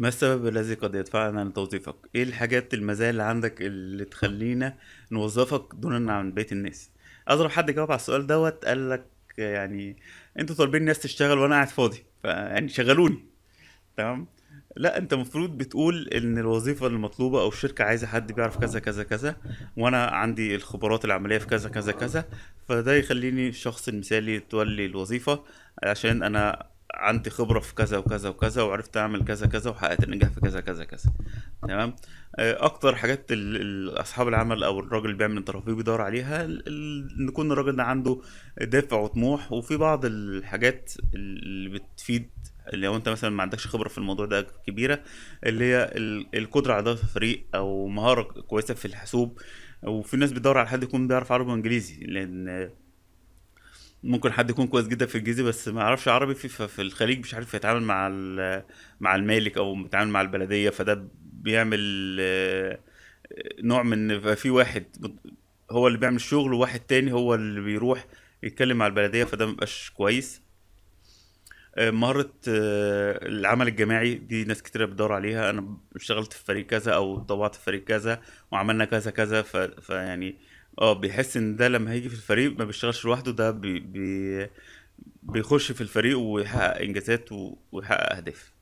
ما السبب الذي قد يدفعنا لتوظيفك؟ ايه الحاجات المزايا اللي عندك اللي تخلينا نوظفك دونا عن بقية الناس؟ اضرب حد جاوب على السؤال دوت قال لك يعني انتوا طالبين ناس تشتغل وانا قاعد فاضي، فيعني شغلوني. تمام؟ لا، انت المفروض بتقول ان الوظيفه المطلوبه او الشركه عايزه حد بيعرف كذا كذا كذا، وانا عندي الخبرات العمليه في كذا كذا كذا، فده يخليني الشخص المثالي تولي الوظيفه، عشان انا عندي خبره في كذا وكذا وكذا، وعرفت اعمل كذا كذا، وحققت النجاح في كذا كذا كذا. تمام؟ اكتر حاجات اصحاب العمل او الراجل اللي بيعمل انترفيو بيدور عليها ان يكون الراجل ده عنده دافع وطموح، وفي بعض الحاجات اللي بتفيد لو انت مثلا ما عندكش خبره في الموضوع ده كبيره، اللي هي القدره على اداره الفريق او مهاره كويسه في الحاسوب. وفي ناس بتدور على حد يكون بيعرف عربي وانجليزي، لان ممكن حد يكون كويس جدا في الانجليزي بس ما يعرفش عربي، في الخليج مش عارف يتعامل مع المالك او يتعامل مع البلديه، فده بيعمل نوع من في واحد هو اللي بيعمل الشغل وواحد تاني هو اللي بيروح يتكلم مع البلديه، فده مبقاش كويس. مهارة العمل الجماعي دي ناس كتير بتدور عليها، انا اشتغلت في فريق كذا او طوعت في فريق كذا وعملنا كذا كذا، فيعني بيحس ان ده لما هيجي في الفريق ما بيشتغلش لوحده، ده بيخش في الفريق ويحقق انجازات ويحقق اهداف.